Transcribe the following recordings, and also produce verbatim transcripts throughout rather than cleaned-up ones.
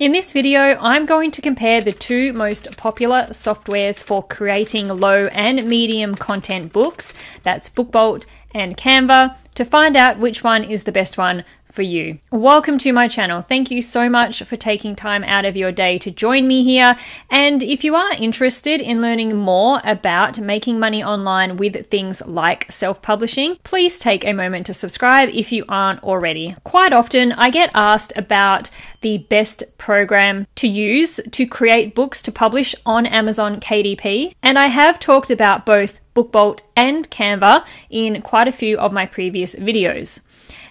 In this video, I'm going to compare the two most popular softwares for creating low and medium content books, that's Book Bolt and Canva, to find out which one is the best one for you. Welcome to my channel. Thank you so much for taking time out of your day to join me here. And if you are interested in learning more about making money online with things like self-publishing, please take a moment to subscribe if you aren't already. Quite often I get asked about the best program to use to create books to publish on Amazon K D P, and I have talked about both Book Bolt and Canva in quite a few of my previous videos.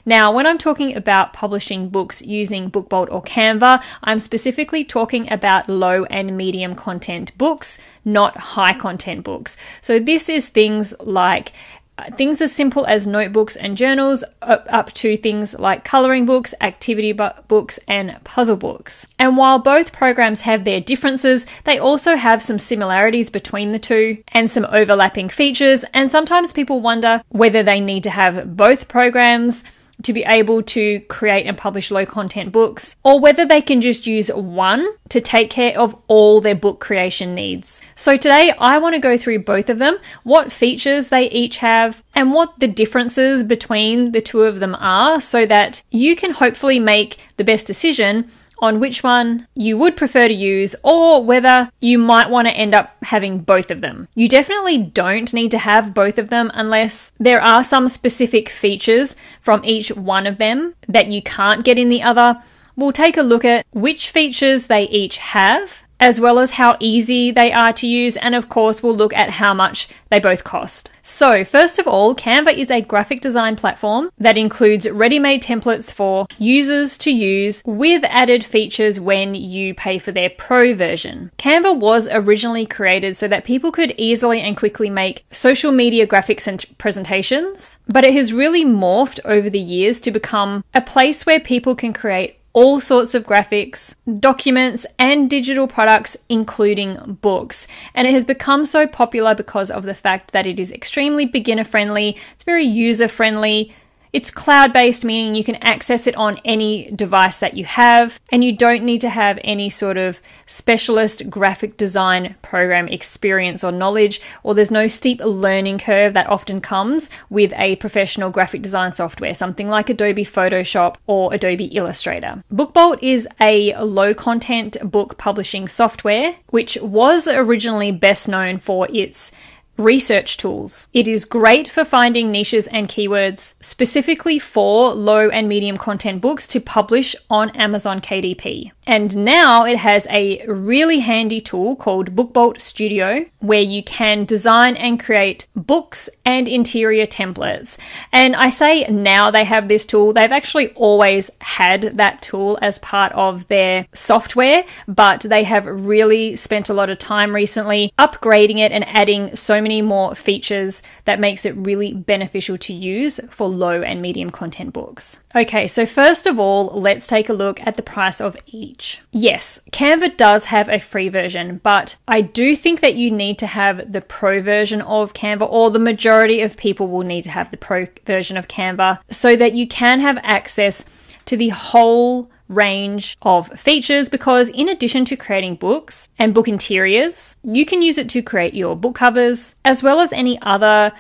Now, when I'm talking about publishing books using Book Bolt or Canva, I'm specifically talking about low and medium content books, not high content books. So this is things like uh, things as simple as notebooks and journals up, up to things like coloring books, activity bu books, and puzzle books. And while both programs have their differences, they also have some similarities between the two and some overlapping features. And sometimes people wonder whether they need to have both programs to be able to create and publish low content books, or whether they can just use one to take care of all their book creation needs. So today I want to go through both of them, what features they each have, and what the differences between the two of them are, so that you can hopefully make the best decision on which one you would prefer to use, or whether you might want to end up having both of them. You definitely don't need to have both of them unless there are some specific features from each one of them that you can't get in the other. We'll take a look at which features they each have, as well as how easy they are to use, and of course we'll look at how much they both cost. So first of all, Canva is a graphic design platform that includes ready-made templates for users to use with added features when you pay for their pro version. Canva was originally created so that people could easily and quickly make social media graphics and presentations, but it has really morphed over the years to become a place where people can create all sorts of graphics, documents, and digital products, including books. And it has become so popular because of the fact that it is extremely beginner friendly, it's very user friendly, it's cloud-based, meaning you can access it on any device that you have, and you don't need to have any sort of specialist graphic design program experience or knowledge, or there's no steep learning curve that often comes with a professional graphic design software, something like Adobe Photoshop or Adobe Illustrator. Book Bolt is a low-content book publishing software, which was originally best known for its research tools. It is great for finding niches and keywords specifically for low and medium content books to publish on Amazon K D P. And now it has a really handy tool called Book Bolt Studio, where you can design and create books and interior templates. And I say now they have this tool, they've actually always had that tool as part of their software, but they have really spent a lot of time recently upgrading it and adding so many more features that makes it really beneficial to use for low and medium content books. Okay, so first of all, let's take a look at the price of each. Yes, Canva does have a free version, but I do think that you need to have the pro version of Canva, or the majority of people will need to have the pro version of Canva, so that you can have access to the whole range of features, because in addition to creating books and book interiors, you can use it to create your book covers, as well as any other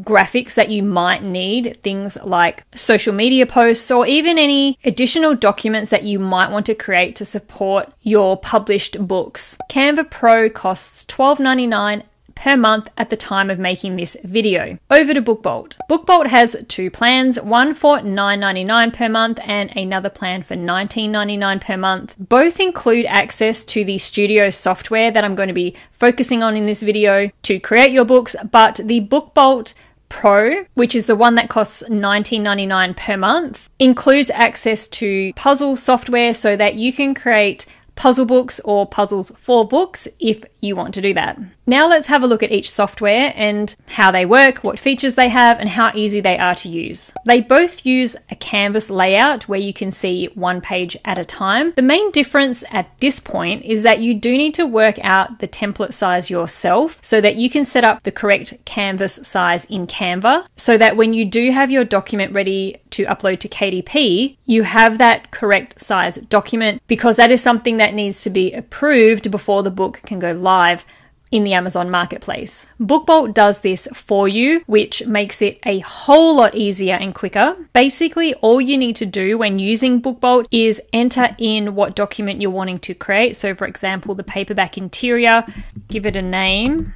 graphics that you might need, things like social media posts, or even any additional documents that you might want to create to support your published books. Canva Pro costs twelve ninety-nine per month at the time of making this video. Over to Book Bolt. Book Bolt has two plans, one for nine ninety-nine per month and another plan for nineteen ninety-nine per month. Both include access to the studio software that I'm going to be focusing on in this video to create your books, but the Book Bolt Pro, which is the one that costs nineteen ninety-nine per month, includes access to puzzle software so that you can create puzzle books or puzzles for books if you want to do that. Now let's have a look at each software and how they work, what features they have, and how easy they are to use. They both use a canvas layout where you can see one page at a time. The main difference at this point is that you do need to work out the template size yourself so that you can set up the correct canvas size in Canva so that when you do have your document ready to upload to K D P, you have that correct size document, because that is something that needs to be approved before the book can go live in the Amazon marketplace. Book Bolt does this for you, which makes it a whole lot easier and quicker. Basically, all you need to do when using Book Bolt is enter in what document you're wanting to create. So for example, the paperback interior, give it a name.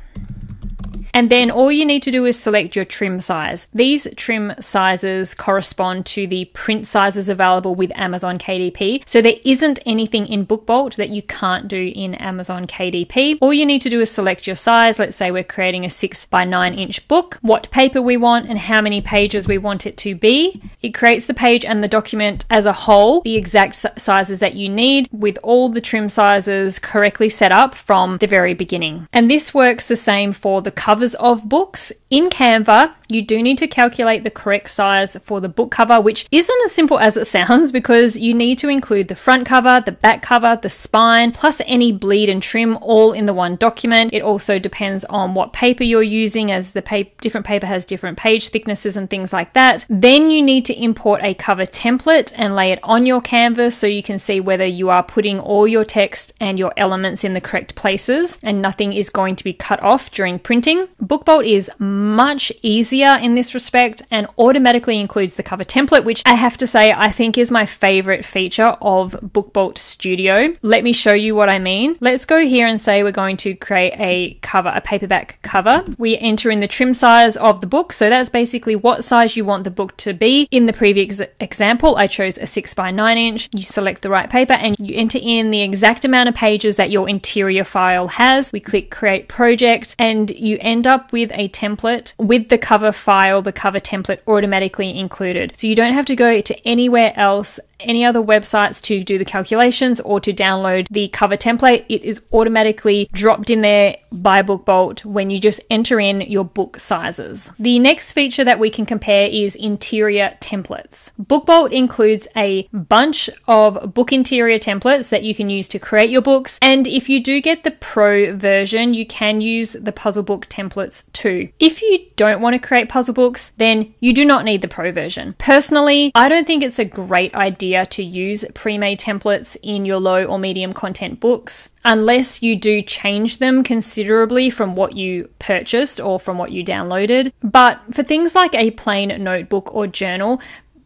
And then all you need to do is select your trim size. These trim sizes correspond to the print sizes available with Amazon K D P. So there isn't anything in Book Bolt that you can't do in Amazon K D P. All you need to do is select your size. Let's say we're creating a six by nine inch book, what paper we want and how many pages we want it to be. It creates the page and the document as a whole, the exact sizes that you need with all the trim sizes correctly set up from the very beginning. And this works the same for the cover of books. In Canva, you do need to calculate the correct size for the book cover, which isn't as simple as it sounds because you need to include the front cover, the back cover, the spine, plus any bleed and trim all in the one document. It also depends on what paper you're using, as the pa- different paper has different page thicknesses and things like that. Then you need to import a cover template and lay it on your canvas so you can see whether you are putting all your text and your elements in the correct places and nothing is going to be cut off during printing. Book Bolt is much easier in this respect and automatically includes the cover template, which I have to say I think is my favorite feature of Book Bolt Studio. Let me show you what I mean. Let's go here and say we're going to create a cover, a paperback cover. We enter in the trim size of the book. So that's basically what size you want the book to be. In the previous example, I chose a six by nine inch. You select the right paper and you enter in the exact amount of pages that your interior file has. We click create project and you enter up with a template with the cover file, the cover template automatically included. So you don't have to go to anywhere else, any other websites to do the calculations or to download the cover template. It is automatically dropped in there by Book Bolt when you just enter in your book sizes. The next feature that we can compare is interior templates. Book Bolt includes a bunch of book interior templates that you can use to create your books. And if you do get the Pro version, you can use the puzzle book templates too. If you don't want to create puzzle books, then you do not need the Pro version. Personally, I don't think it's a great idea to use pre-made templates in your low or medium content books, unless you do change them considerably from what you purchased or from what you downloaded. But for things like a plain notebook or journal,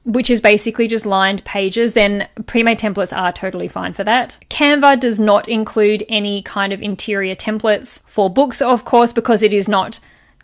which is basically just lined pages, then pre-made templates are totally fine for that. Canva does not include any kind of interior templates for books, of course, because it is not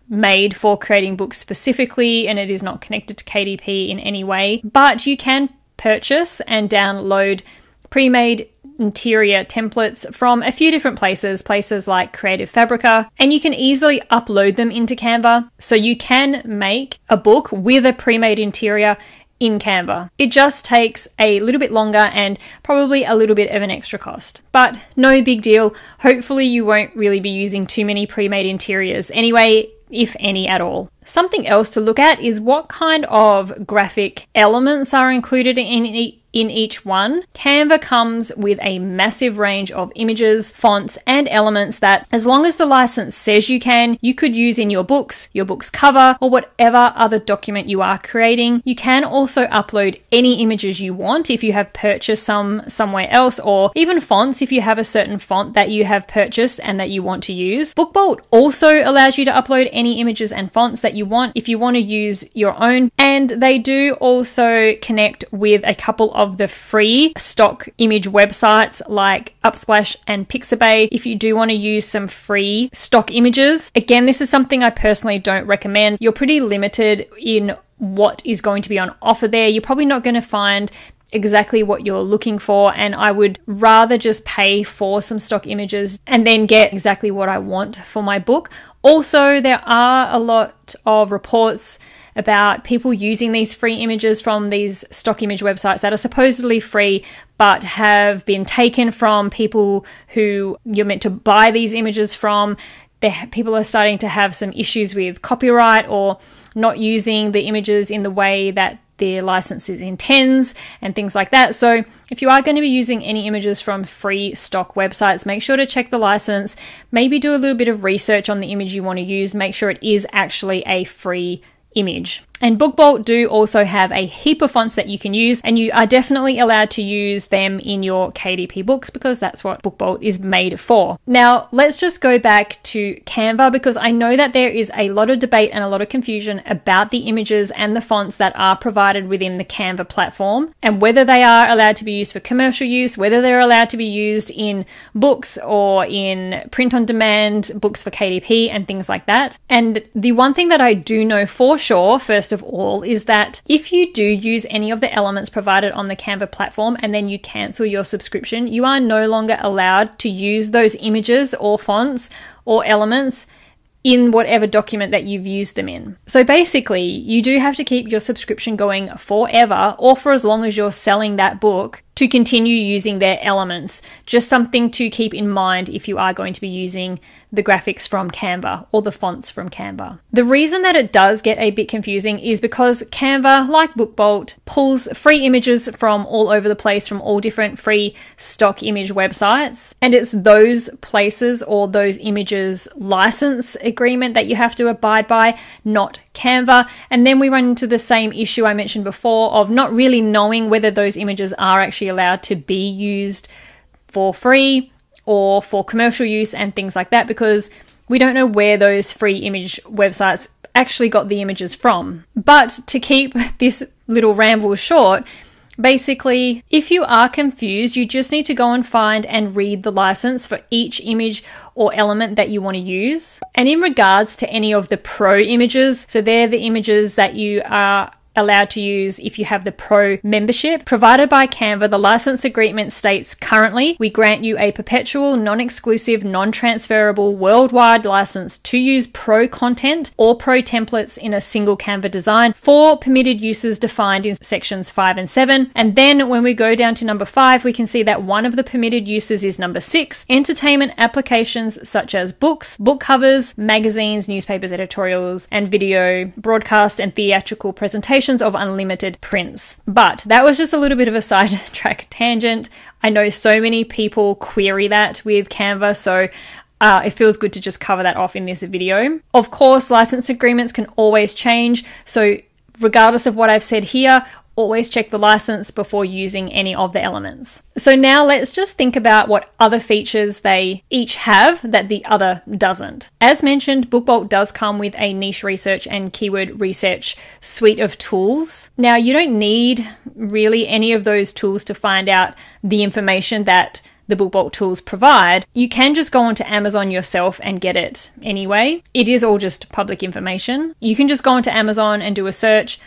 made for creating books specifically and it is not connected to K D P in any way, but you can purchase and download pre-made interior templates from a few different places, places like Creative Fabrica, and you can easily upload them into Canva. So you can make a book with a pre-made interior in Canva. It just takes a little bit longer and probably a little bit of an extra cost, but no big deal. Hopefully you won't really be using too many pre-made interiors anyway, if any at all. Something else to look at is what kind of graphic elements are included in each In each one. Canva comes with a massive range of images, fonts, and elements that, as long as the license says you can, you could use in your books, your book's cover, or whatever other document you are creating. You can also upload any images you want if you have purchased some somewhere else, or even fonts if you have a certain font that you have purchased and that you want to use. Book Bolt also allows you to upload any images and fonts that you want if you want to use your own, and they do also connect with a couple of of the free stock image websites like Unsplash and Pixabay if you do want to use some free stock images. Again, this is something I personally don't recommend. You're pretty limited in what is going to be on offer there. You're probably not going to find exactly what you're looking for, and I would rather just pay for some stock images and then get exactly what I want for my book, Also, there are a lot of reports about people using these free images from these stock image websites that are supposedly free but have been taken from people who you're meant to buy these images from. People are starting to have some issues with copyright or not using the images in the way that their licenses intends and things like that. So if you are going to be using any images from free stock websites, make sure to check the license, maybe do a little bit of research on the image you want to use, make sure it is actually a free image. And Book Bolt do also have a heap of fonts that you can use, and you are definitely allowed to use them in your K D P books because that's what Book Bolt is made for. Now let's just go back to Canva, because I know that there is a lot of debate and a lot of confusion about the images and the fonts that are provided within the Canva platform, and whether they are allowed to be used for commercial use, whether they're allowed to be used in books or in print on demand books for K D P and things like that. And the one thing that I do know for sure, first of all, is that if you do use any of the elements provided on the Canva platform and then you cancel your subscription, you are no longer allowed to use those images or fonts or elements in whatever document that you've used them in. So basically, you do have to keep your subscription going forever, or for as long as you're selling that book, to continue using their elements. Just something to keep in mind if you are going to be using the graphics from Canva or the fonts from Canva. The reason that it does get a bit confusing is because Canva, like Book Bolt, pulls free images from all over the place, from all different free stock image websites, and it's those places or those images license agreement that you have to abide by, not Canva. And then we run into the same issue I mentioned before of not really knowing whether those images are actually allowed to be used for free or for commercial use and things like that, because we don't know where those free image websites actually got the images from. But to keep this little ramble short, basically, if you are confused, you just need to go and find and read the license for each image or element that you want to use. And in regards to any of the pro images, so they're the images that you are allowed to use if you have the pro membership provided by Canva, the license agreement states, currently we grant you a perpetual, non-exclusive, non-transferable worldwide license to use pro content or pro templates in a single Canva design for permitted uses defined in sections five and seven. And then when we go down to number five, we can see that one of the permitted uses is number six, entertainment applications such as books, book covers, magazines, newspapers, editorials and video, broadcast and theatrical presentations of unlimited prints. But that was just a little bit of a sidetrack tangent. I know so many people query that with Canva, so uh, it feels good to just cover that off in this video. Of course, license agreements can always change, so regardless of what I've said here, always check the license before using any of the elements. So now let's just think about what other features they each have that the other doesn't. As mentioned, Book Bolt does come with a niche research and keyword research suite of tools. Now you don't need really any of those tools to find out the information that the Book Bolt tools provide. You can just go onto Amazon yourself and get it anyway. It is all just public information. You can just go onto Amazon and do a search,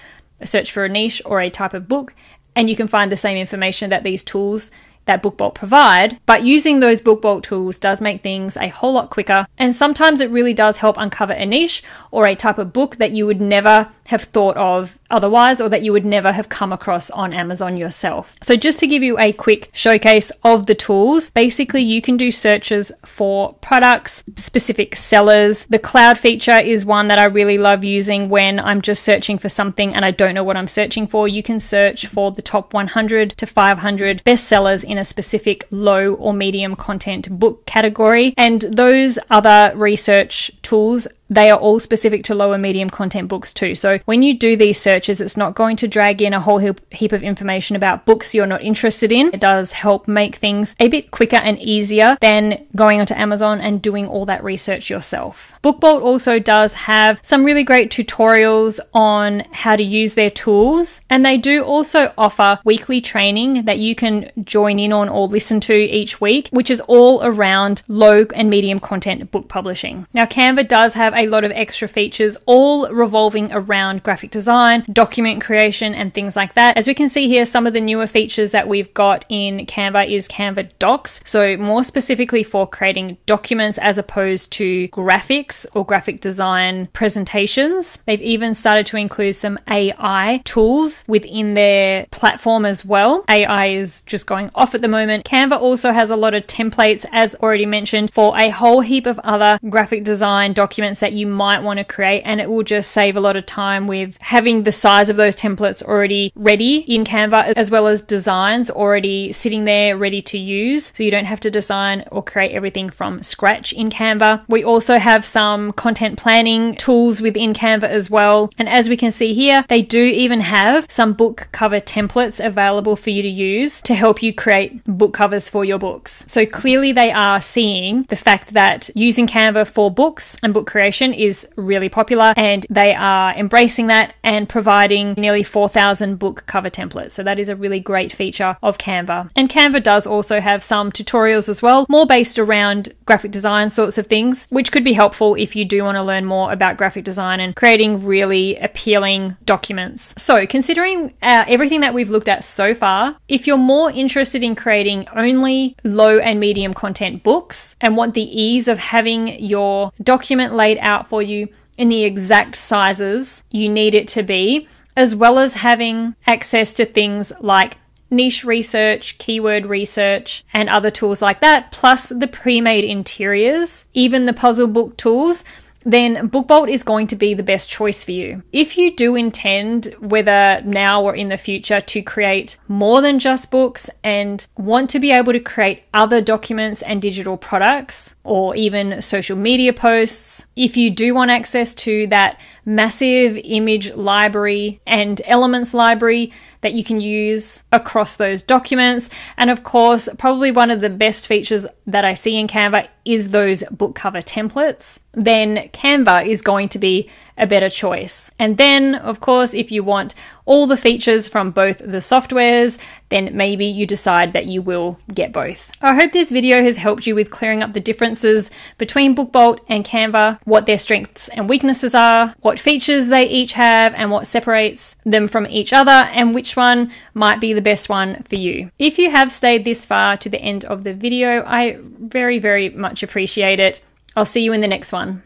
search for a niche or a type of book, and you can find the same information that these tools that Book Bolt provide. But using those Book Bolt tools does make things a whole lot quicker, and sometimes it really does help uncover a niche or a type of book that you would never have thought of otherwise, or that you would never have come across on Amazon yourself. So just to give you a quick showcase of the tools, basically you can do searches for products, specific sellers. The cloud feature is one that I really love using when I'm just searching for something and I don't know what I'm searching for. You can search for the top one hundred to five hundred best sellers in a specific low or medium content book category, and those other research tools, they are all specific to low and medium content books too. So when you do these searches, it's not going to drag in a whole heap of information about books you're not interested in. It does help make things a bit quicker and easier than going onto Amazon and doing all that research yourself. Book Bolt also does have some really great tutorials on how to use their tools, and they do also offer weekly training that you can join in on or listen to each week, which is all around low and medium content book publishing. Now Canva does have a a lot of extra features, all revolving around graphic design, document creation and things like that. As we can see here, some of the newer features that we've got in Canva is Canva Docs, so more specifically for creating documents as opposed to graphics. graphics or graphic design presentations. They've even started to include some A I tools within their platform as well. A I is just going off at the moment. Canva also has a lot of templates, as already mentioned, for a whole heap of other graphic design documents that you might want to create, and it will just save a lot of time with having the size of those templates already ready in Canva, as well as designs already sitting there ready to use, so you don't have to design or create everything from scratch in Canva. We also have some content planning tools within Canva as well, and as we can see here, they do even have some book cover templates available for you to use to help you create book covers for your books. So clearly they are seeing the fact that using Canva for books and book creation is really popular, and they are embracing that and providing nearly four thousand book cover templates. So that is a really great feature of Canva. And Canva does also have some tutorials as well, more based around graphic design sorts of things, which could be helpful if you do want to learn more about graphic design and creating really appealing documents. So considering uh, everything that we've looked at so far, if you're more interested in creating only low and medium content books and want the ease of having your document laid out for you in the exact sizes you need it to be, as well as having access to things like niche research, keyword research, and other tools like that, plus the pre-made interiors, even the puzzle book tools, then Book Bolt is going to be the best choice for you. If you do intend, whether now or in the future, to create more than just books and want to be able to create other documents and digital products or even social media posts, if you do want access to that massive image library and elements library that you can use across those documents, and of course, probably one of the best features that I see in Canva is those book cover templates, then Canva is going to be a better choice. And then, of course, if you want all the features from both the softwares, then maybe you decide that you will get both. I hope this video has helped you with clearing up the differences between Book Bolt and Canva, what their strengths and weaknesses are, what features they each have and what separates them from each other, and which one might be the best one for you. If you have stayed this far to the end of the video, I very, very much appreciate it. I'll see you in the next one.